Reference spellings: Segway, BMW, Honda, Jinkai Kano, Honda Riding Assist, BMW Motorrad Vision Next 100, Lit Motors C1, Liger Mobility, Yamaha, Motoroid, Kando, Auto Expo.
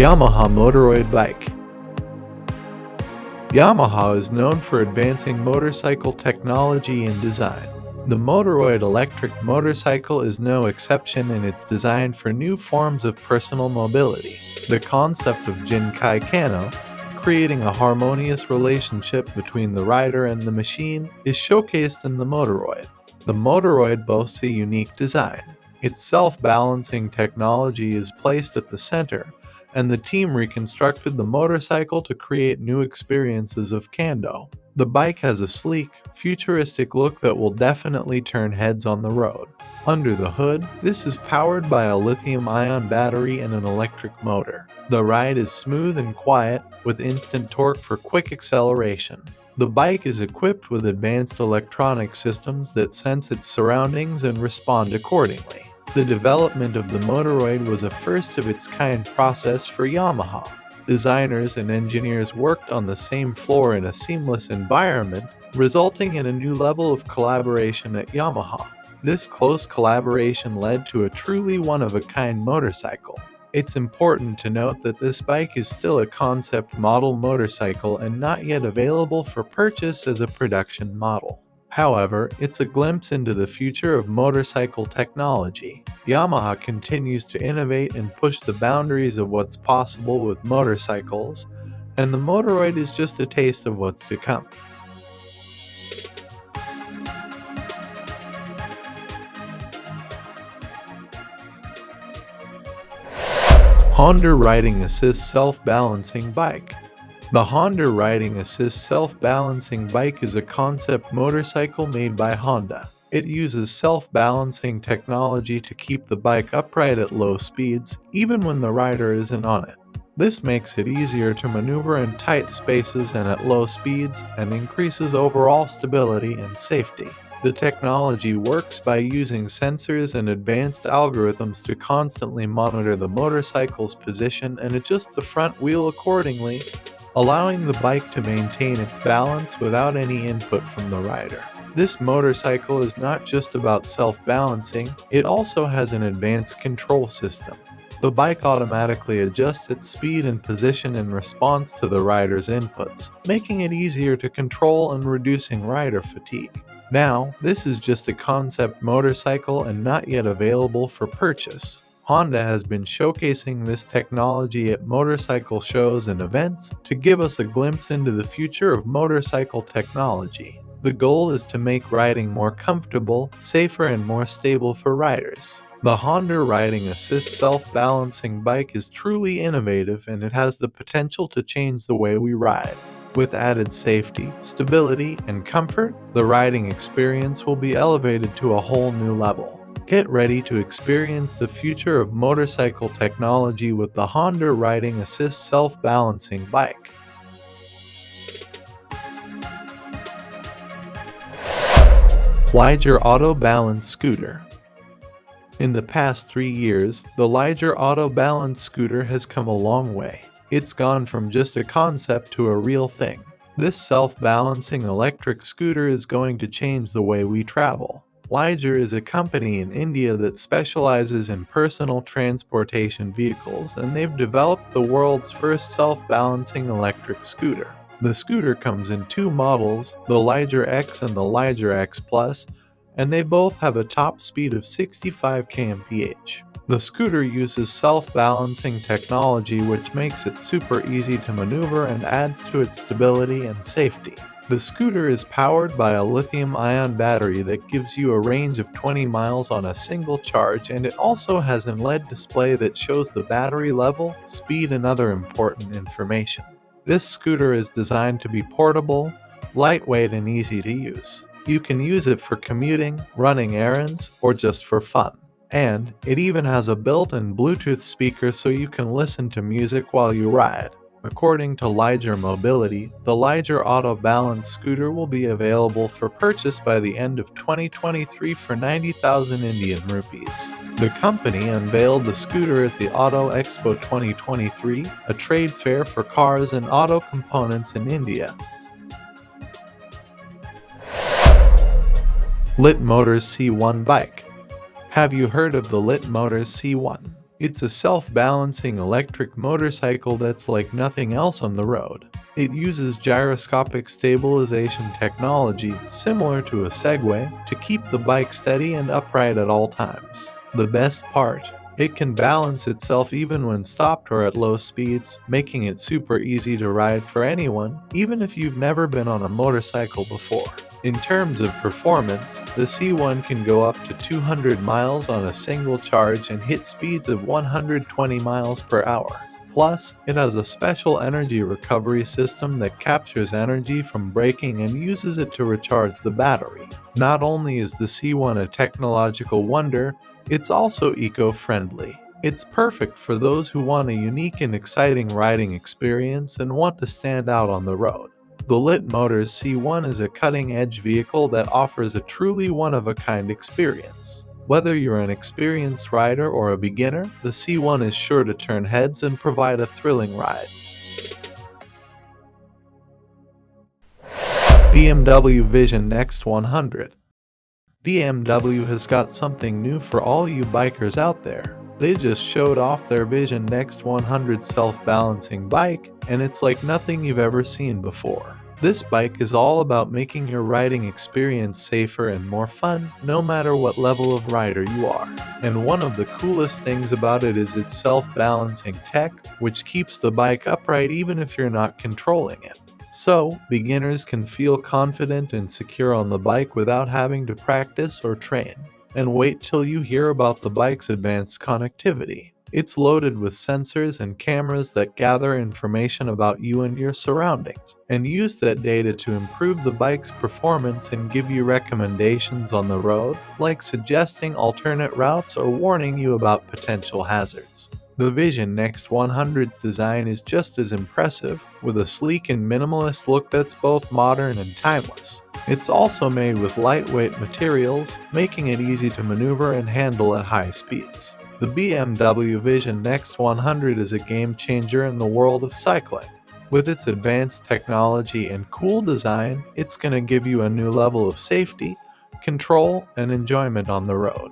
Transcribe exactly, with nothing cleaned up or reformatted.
Yamaha Motoroid bike. Yamaha is known for advancing motorcycle technology and design. The Motoroid electric motorcycle is no exception in its design for new forms of personal mobility. The concept of Jinkai Kano, creating a harmonious relationship between the rider and the machine, is showcased in the Motoroid. The Motoroid boasts a unique design. Its self-balancing technology is placed at the center, and the team reconstructed the motorcycle to create new experiences of Kando. The bike has a sleek, futuristic look that will definitely turn heads on the road. Under the hood, this is powered by a lithium-ion battery and an electric motor. The ride is smooth and quiet, with instant torque for quick acceleration. The bike is equipped with advanced electronic systems that sense its surroundings and respond accordingly. The development of the Motoroid was a first-of-its-kind process for Yamaha. Designers and engineers worked on the same floor in a seamless environment, resulting in a new level of collaboration at Yamaha. This close collaboration led to a truly one-of-a-kind motorcycle. It's important to note that this bike is still a concept model motorcycle and not yet available for purchase as a production model. However, it's a glimpse into the future of motorcycle technology. Yamaha continues to innovate and push the boundaries of what's possible with motorcycles, and the Motoroid is just a taste of what's to come. Honda Riding Assist Self-Balancing Bike. The Honda Riding Assist self-balancing bike is a concept motorcycle made by Honda. It uses self-balancing technology to keep the bike upright at low speeds, even when the rider isn't on it. This makes it easier to maneuver in tight spaces and at low speeds, and increases overall stability and safety. The technology works by using sensors and advanced algorithms to constantly monitor the motorcycle's position and adjust the front wheel accordingly, allowing the bike to maintain its balance without any input from the rider. This motorcycle is not just about self-balancing, it also has an advanced control system. The bike automatically adjusts its speed and position in response to the rider's inputs, making it easier to control and reducing rider fatigue. Now, this is just a concept motorcycle and not yet available for purchase. Honda has been showcasing this technology at motorcycle shows and events to give us a glimpse into the future of motorcycle technology. The goal is to make riding more comfortable, safer, and more stable for riders. The Honda Riding Assist self-balancing bike is truly innovative, and it has the potential to change the way we ride. With added safety, stability, and comfort, the riding experience will be elevated to a whole new level. Get ready to experience the future of motorcycle technology with the Honda Riding Assist self-balancing bike. Liger Auto Balance Scooter. In the past three years, the Liger Auto Balance Scooter has come a long way. It's gone from just a concept to a real thing. This self-balancing electric scooter is going to change the way we travel. Liger is a company in India that specializes in personal transportation vehicles, and they've developed the world's first self-balancing electric scooter. The scooter comes in two models, the Liger X and the Liger X plus, and they both have a top speed of sixty-five kilometers per hour. The scooter uses self-balancing technology, which makes it super easy to maneuver and adds to its stability and safety. The scooter is powered by a lithium-ion battery that gives you a range of twenty miles on a single charge, and it also has an L E D display that shows the battery level, speed, and other important information. This scooter is designed to be portable, lightweight, and easy to use. You can use it for commuting, running errands, or just for fun. And it even has a built-in Bluetooth speaker so you can listen to music while you ride. According to Liger Mobility, the Liger Auto Balance scooter will be available for purchase by the end of twenty twenty-three for ninety thousand Indian rupees. The company unveiled the scooter at the Auto Expo twenty twenty-three, a trade fair for cars and auto components in India. Lit Motors C one Bike. Have you heard of the Lit Motors C one? It's a self-balancing electric motorcycle that's like nothing else on the road. It uses gyroscopic stabilization technology, similar to a Segway, to keep the bike steady and upright at all times. The best part, it can balance itself even when stopped or at low speeds, making it super easy to ride for anyone, even if you've never been on a motorcycle before. In terms of performance, the C one can go up to two hundred miles on a single charge and hit speeds of one hundred twenty miles per hour. Plus, it has a special energy recovery system that captures energy from braking and uses it to recharge the battery. Not only is the C one a technological wonder, it's also eco-friendly. It's perfect for those who want a unique and exciting riding experience and want to stand out on the road. The Lit Motors C one is a cutting-edge vehicle that offers a truly one-of-a-kind experience. Whether you're an experienced rider or a beginner, the C one is sure to turn heads and provide a thrilling ride. B M W Vision Next one hundred. B M W has got something new for all you bikers out there. They just showed off their Vision Next one hundred self-balancing bike, and it's like nothing you've ever seen before. This bike is all about making your riding experience safer and more fun, no matter what level of rider you are. And one of the coolest things about it is its self-balancing tech, which keeps the bike upright even if you're not controlling it. So, beginners can feel confident and secure on the bike without having to practice or train. And wait till you hear about the bike's advanced connectivity. It's loaded with sensors and cameras that gather information about you and your surroundings, and use that data to improve the bike's performance and give you recommendations on the road, like suggesting alternate routes or warning you about potential hazards. The Vision Next one hundred's design is just as impressive, with a sleek and minimalist look that's both modern and timeless. It's also made with lightweight materials, making it easy to maneuver and handle at high speeds. The B M W Vision Next one hundred is a game changer in the world of cycling. With its advanced technology and cool design, it's going to give you a new level of safety, control, and enjoyment on the road.